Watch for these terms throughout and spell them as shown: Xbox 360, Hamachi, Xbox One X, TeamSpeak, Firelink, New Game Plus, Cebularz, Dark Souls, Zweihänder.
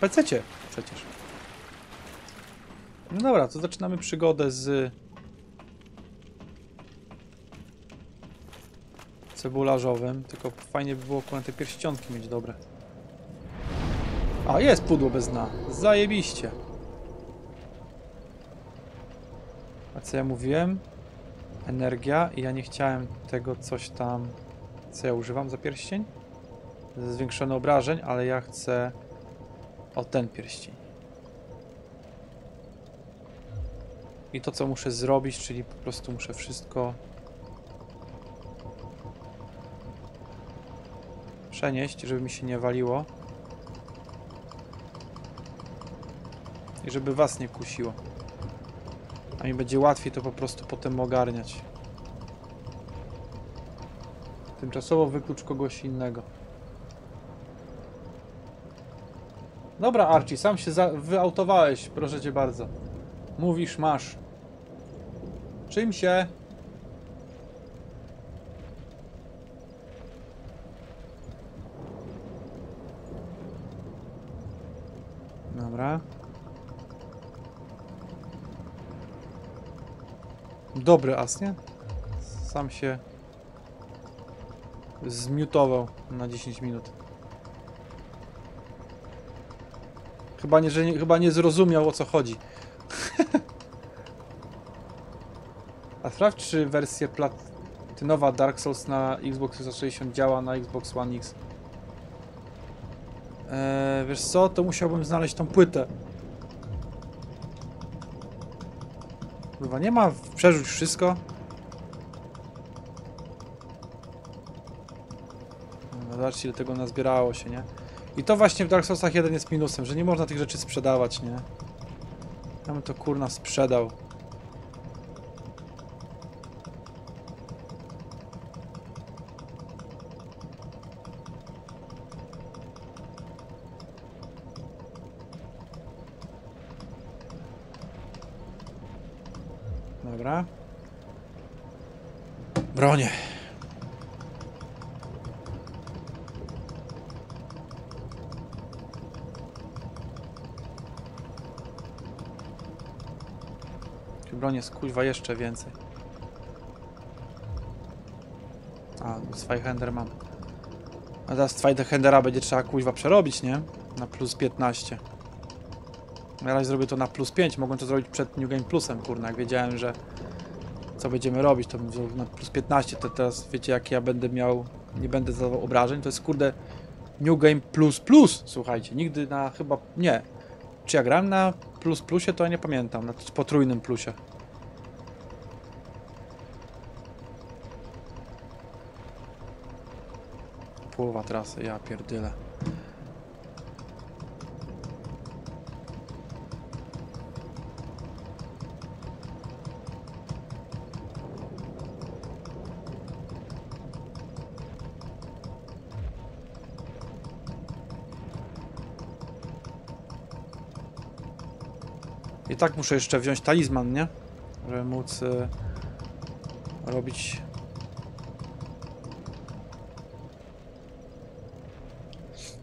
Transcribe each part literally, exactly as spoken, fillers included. pececie przecież. No dobra, to zaczynamy przygodę z cebularzowym, tylko fajnie by było na te pierścionki mieć dobre. A, jest pudło bez dna. Zajebiście. A co ja mówiłem? Energia i ja nie chciałem tego coś tam... Co ja używam za pierścień? Zwiększone obrażeń, ale ja chcę... O, ten pierścień. I to, co muszę zrobić, czyli po prostu muszę wszystko... przenieść, żeby mi się nie waliło. I żeby was nie kusiło. A mi będzie łatwiej to po prostu potem ogarniać. Tymczasowo wyklucz kogoś innego. Dobra, Archie, sam się wyautowałeś, proszę cię bardzo. Mówisz, masz. Czym się? Dobra. Dobry as, nie? Sam się zmiutował na dziesięć minut. Chyba nie, że nie, chyba nie zrozumiał, o co chodzi. A sprawdź, czy wersja platynowa Dark Souls na Xbox trzysta sześćdziesiąt działa na Xbox One X. Eee, wiesz co, to musiałbym znaleźć tą płytę. Chyba nie ma, przerzuć wszystko. No, zobaczcie, ile tego nazbierało się, nie? I to właśnie w Dark Soulsach jeden jest minusem, że nie można tych rzeczy sprzedawać, nie? Ja bym to kurna sprzedał. Dobra. Bronię. Broń jest kuźwa jeszcze więcej. A, Zweihänder mam. A teraz Zweihändera będzie trzeba kuźwa przerobić, nie? Na plus piętnaście. Na razie zrobię to na plus pięć, mogłem to zrobić przed New Game Plusem, kurna, jak wiedziałem, że co będziemy robić, to bym zrobił na plus piętnaście, to teraz wiecie, jak ja będę miał, nie będę zadawał obrażeń, to jest, kurde, New Game Plus Plus, słuchajcie, nigdy na chyba, nie, czy ja grałem na plus plusie, to ja nie pamiętam, na potrójnym plusie. Połowa trasy, ja pierdyle. I tak muszę jeszcze wziąć talizman, nie? Żeby móc y, robić...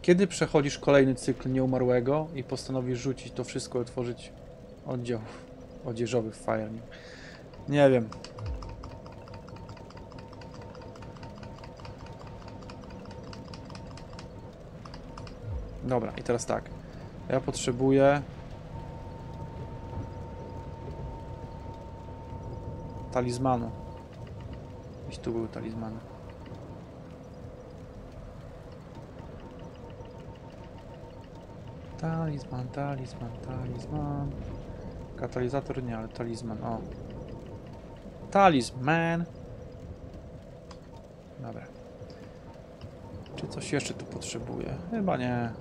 Kiedy przechodzisz kolejny cykl nieumarłego i postanowisz rzucić to wszystko i otworzyć oddział odzieżowy w Firemie? Nie wiem. Dobra, i teraz tak. Ja potrzebuję... talizmanu. Gdzieś tu były talizmany. Talizman, talizman, talizman. Katalizator nie, ale talizman, o. Talizman. Dobra. Czy coś jeszcze tu potrzebuję? Chyba nie.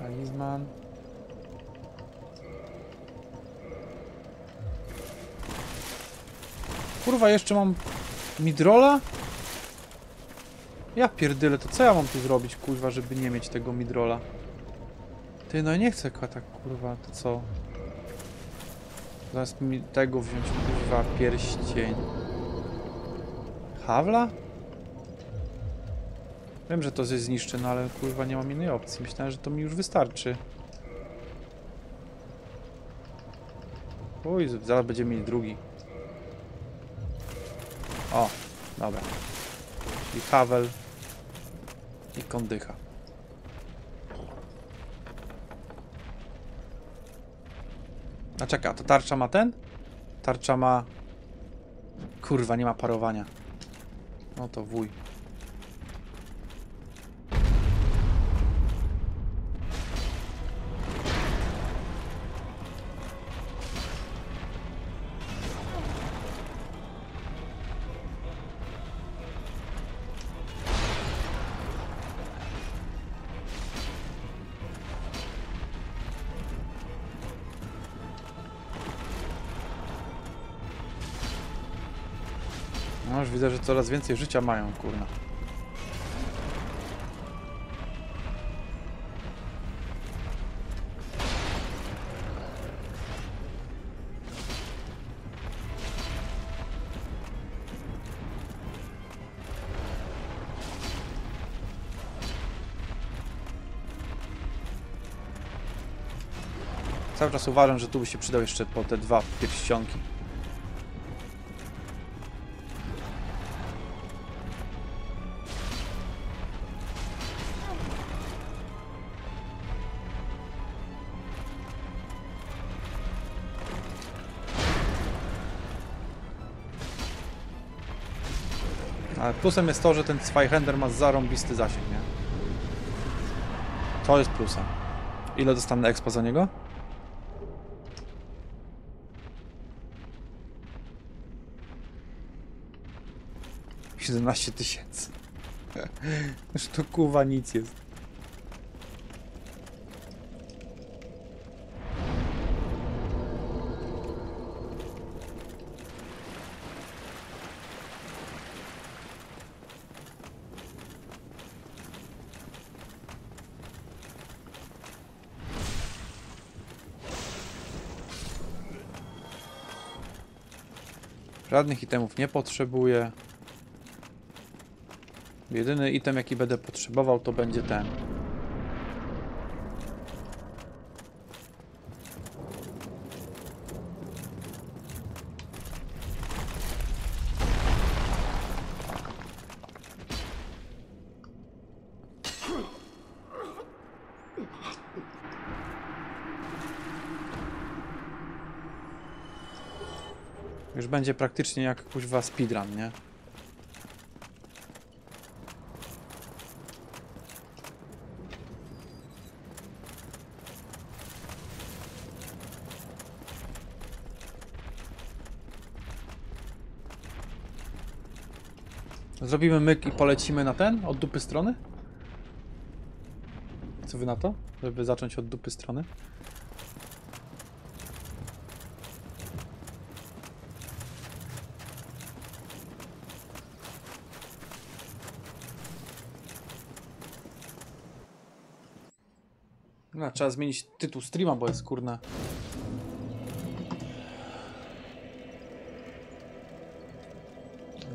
Talizman. Kurwa, jeszcze mam midrola? Ja pierdyle, to co ja mam tu zrobić, kurwa, żeby nie mieć tego midrola? Ty, no i nie chcę tak, kurwa, to co? Zamiast mi tego wziąć, kurwa, pierścień. Hawla? Wiem, że to jest zniszczy, no ale kurwa nie mam innej opcji. Myślałem, że to mi już wystarczy. Uj, zaraz będziemy mieli drugi. O, dobra. I Hawel. I kondycha. A czeka, to tarcza ma ten? Tarcza ma... Kurwa, nie ma parowania. No to wuj. No już widzę, że coraz więcej życia mają, kurna. Cały czas uważam, że tu by się przydał jeszcze po te dwa pierścionki. Plusem jest to, że ten Zweihänder ma zarąbisty zasięg, nie? To jest plusem. Ile dostanę expa za niego? siedemnaście tysięcy. Już to kuwa nic jest. Żadnych itemów nie potrzebuję. Jedyny item, jaki będę potrzebował, to będzie ten. Już będzie praktycznie jak kuźwa speedrun, nie? Zrobimy myk i polecimy na ten, od dupy strony? Co wy na to? Żeby zacząć od dupy strony? No, trzeba zmienić tytuł streama, bo jest kurna.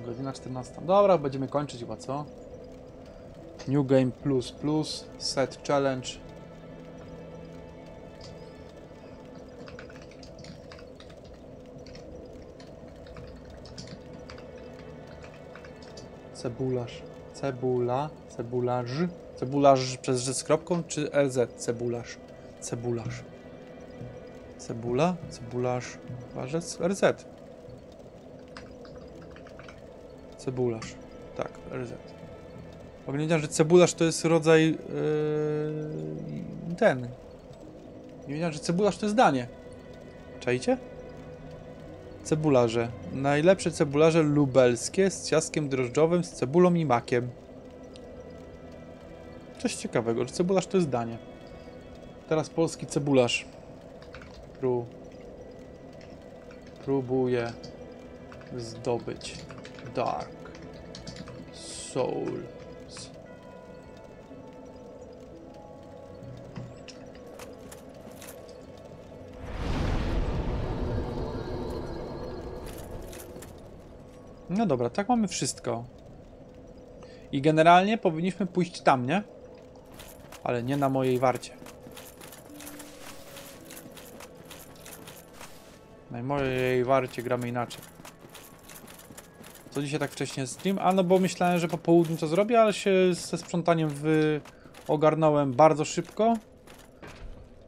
Godzina czternasta. Dobra, będziemy kończyć chyba, co? New Game Plus Plus, Set Challenge. Cebularz. Cebula. Cebularz. Cebularz przez rzecz z kropką, czy L Z? Cebularz. Cebularz. Cebula? Cebularz. Warzec? R Z. Cebularz. Tak, R Z. Pamiętam, że cebularz to jest rodzaj... Yy, ten. Nie wiedziałem, że cebularz to jest danie. Czajcie? Cebularze. Najlepsze cebularze lubelskie z ciastkiem drożdżowym, z cebulą i makiem. Coś ciekawego, że cebularz to jest danie. Teraz polski cebularz. Pró... Próbuję zdobyć Dark Souls. No dobra, tak mamy wszystko. I generalnie powinniśmy pójść tam, nie? Ale nie na mojej warcie. Na mojej warcie gramy inaczej. Co dzisiaj tak wcześnie stream? A no bo myślałem, że po południu to zrobię, ale się ze sprzątaniem wyogarnąłem bardzo szybko.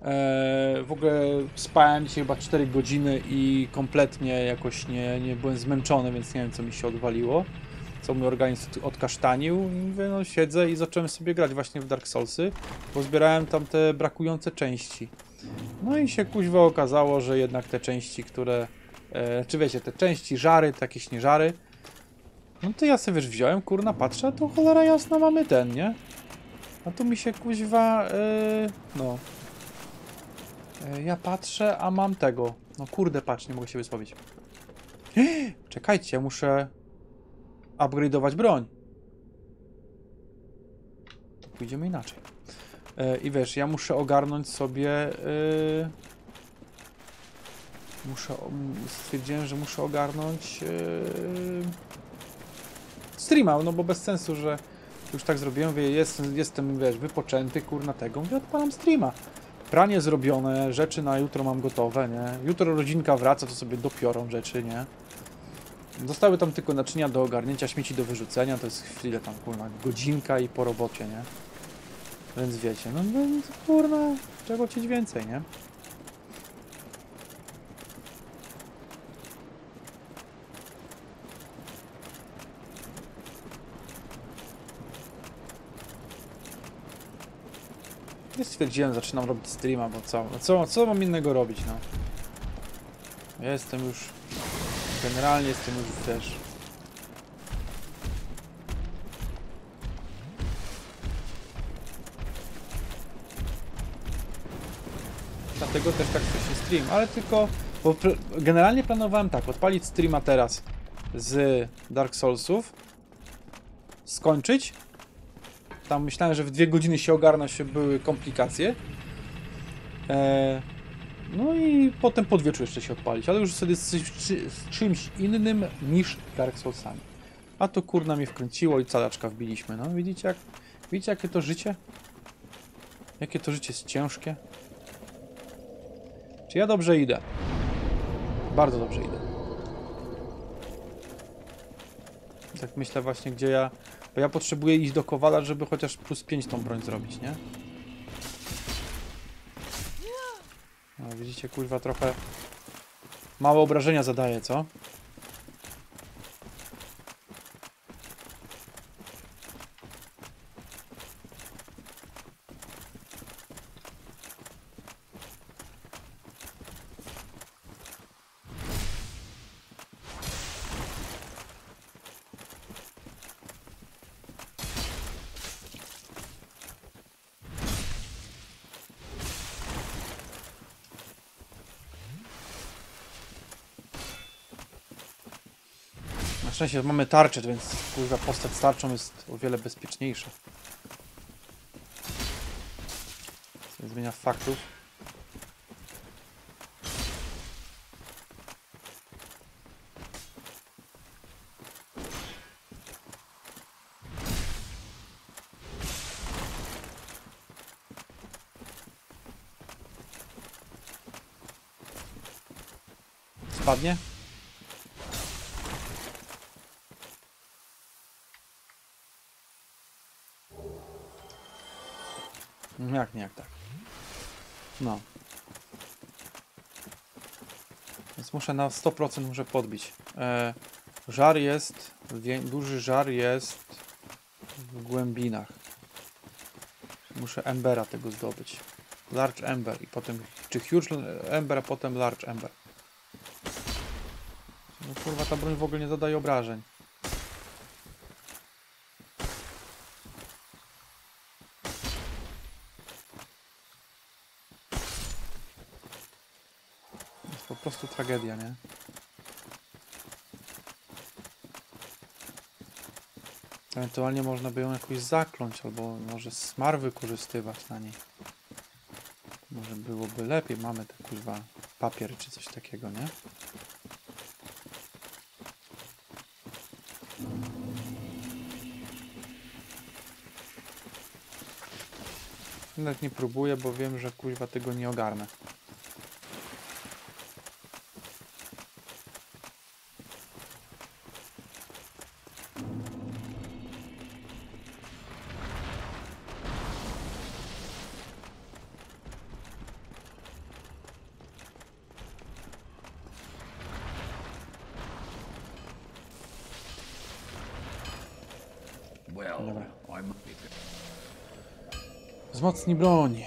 Eee, w ogóle spałem dzisiaj chyba cztery godziny i kompletnie jakoś nie, nie byłem zmęczony, więc nie wiem, co mi się odwaliło. Co mój organizm odkasztanił. I mówię, no siedzę i zacząłem sobie grać właśnie w Dark Soulsy, bo zbierałem tam te brakujące części. No i się kuźwa okazało, że jednak te części, które... E, czy wiecie, te części, żary, takie śnieżary. No to ja sobie wiesz, wziąłem, kurna, patrzę, a to cholera jasna mamy ten, nie? A tu mi się kuźwa... E, no... E, ja patrzę, a mam tego. No kurde, patrz, nie mogę się wysłowić. Czekajcie, muszę... upgrade'ować broń. To pójdziemy inaczej. Yy, I wiesz, ja muszę ogarnąć sobie... Yy, muszę... Stwierdziłem, że muszę ogarnąć... Yy, streama, no bo bez sensu, że... Już tak zrobiłem, wie, jest, jestem, wiesz, wypoczęty, kurna tego. Mówię, odpalam streama. Pranie zrobione, rzeczy na jutro mam gotowe, nie? Jutro rodzinka wraca, to sobie dopiorą rzeczy, nie? Zostały tam tylko naczynia do ogarnięcia, śmieci do wyrzucenia, to jest chwilę tam, kurna, godzinka i po robocie, nie? Więc wiecie, no, no kurna, czego chcieć więcej, nie? Nie stwierdziłem, zaczynam robić streama, bo co, co, co mam innego robić, no? Ja jestem już... Generalnie jestem już też. Dlatego też tak wcześniej stream, ale tylko... Bo generalnie planowałem tak, odpalić streama teraz z Dark Soulsów, skończyć. Tam myślałem, że w dwie godziny się ogarnę, się były komplikacje. Eee... No i potem pod wieczór jeszcze się odpalić, ale już wtedy z, z, z czymś innym niż Dark Soulsami. A to kurna mnie wkręciło i calaczka wbiliśmy. No widzicie, jak, widzicie jakie to życie? Jakie to życie jest ciężkie? Czy ja dobrze idę? Bardzo dobrze idę. Tak myślę właśnie, gdzie ja... Bo ja potrzebuję iść do Kowala, żeby chociaż plus pięć tą broń zrobić, nie? No, widzicie, kurwa, trochę małe obrażenia zadaje, co? Na szczęście mamy tarczę, więc kurwa postać z tarczą jest o wiele bezpieczniejsza. Nie zmienia faktów. Spadnie? Jak nie, jak tak. No. Więc muszę na sto procent muszę podbić. E, żar jest, duży żar jest w głębinach. Muszę embera tego zdobyć. Large ember i potem, czy huge ember, a potem large ember. No kurwa, ta broń w ogóle nie zadaje obrażeń. Po prostu tragedia, nie? Ewentualnie można by ją jakoś zakląć, albo może smar wykorzystywać na niej. Może byłoby lepiej. Mamy te kurwa papier czy coś takiego, nie? Nawet nie próbuję, bo wiem, że kurwa tego nie ogarnę. Wzmocni broń.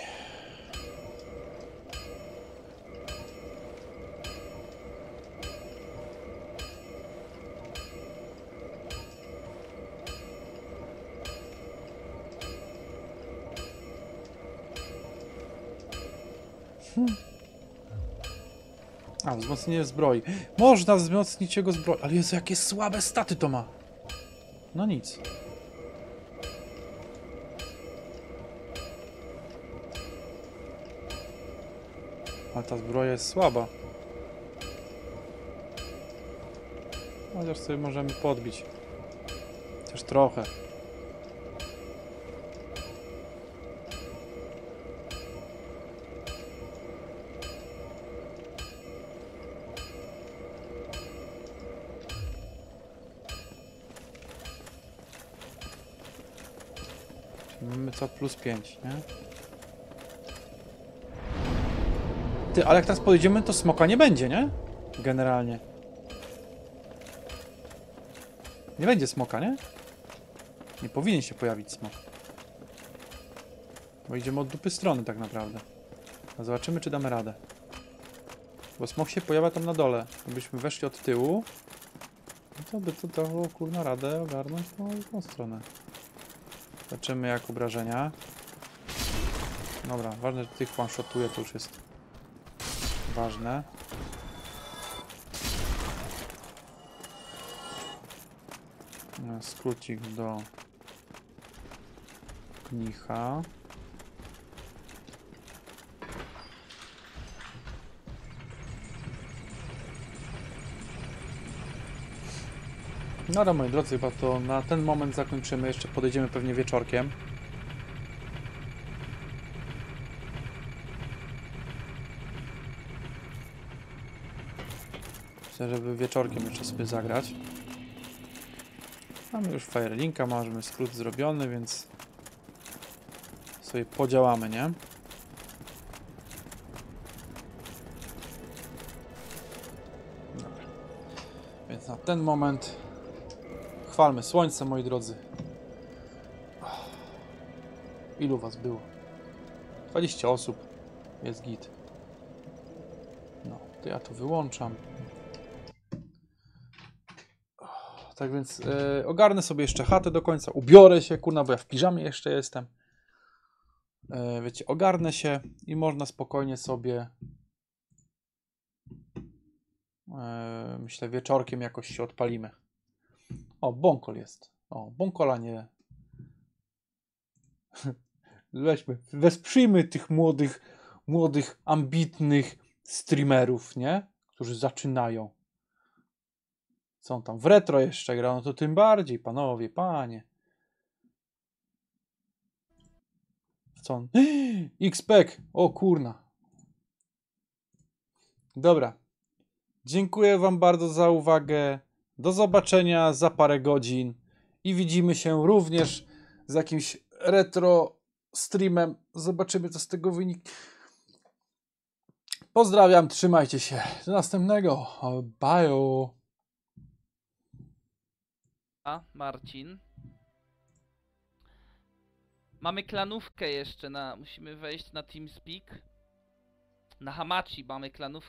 Hmm. A, wzmocnienie zbroi. Można wzmocnić jego zbroi. Ale Jezu, jakie słabe staty to ma. No nic. Ale ta zbroja jest słaba. Chociaż sobie możemy podbić. Też trochę. Czyli mamy co plus pięć, nie? Ty, ale jak teraz pojedziemy, to smoka nie będzie, nie? Generalnie. Nie będzie smoka, nie? Nie powinien się pojawić smok. Bo idziemy od dupy strony tak naprawdę. A zobaczymy, czy damy radę. Bo smok się pojawia tam na dole. Gdybyśmy weszli od tyłu, no to by to dało kurna radę ogarnąć tą, tą stronę. Zobaczymy jak obrażenia. Dobra, ważne, że tych one-shotuje, to już jest ważne. Skrócik do knicha. No ale moi drodzy, chyba to na ten moment zakończymy. Jeszcze podejdziemy pewnie wieczorkiem. Żeby wieczorkiem jeszcze sobie zagrać. Mamy już Firelinka, mamy skrót zrobiony, więc sobie podziałamy, nie? Dobra. Więc na ten moment chwalmy słońce, moi drodzy. Ilu was było? dwadzieścia osób. Jest git. No, to ja tu wyłączam. Tak więc yy, ogarnę sobie jeszcze chatę do końca, ubiorę się, kurna, bo ja w piżamie jeszcze jestem. Yy, wiecie, ogarnę się i można spokojnie sobie, yy, myślę, wieczorkiem jakoś się odpalimy. O, bąkol jest. O, bąkola nie... Weźmy, wesprzyjmy tych młodych, młodych, ambitnych streamerów, nie? Którzy zaczynają. Są tam w retro jeszcze gra, no to tym bardziej, panowie, panie. Co on? X-Pack! O kurna. Dobra. Dziękuję wam bardzo za uwagę. Do zobaczenia za parę godzin. I widzimy się również z jakimś retro streamem. Zobaczymy, co z tego wyniknie. Pozdrawiam, trzymajcie się. Do następnego. Bye. A, Marcin. Mamy klanówkę jeszcze na... Musimy wejść na TeamSpeak. Na Hamachi mamy klanówkę.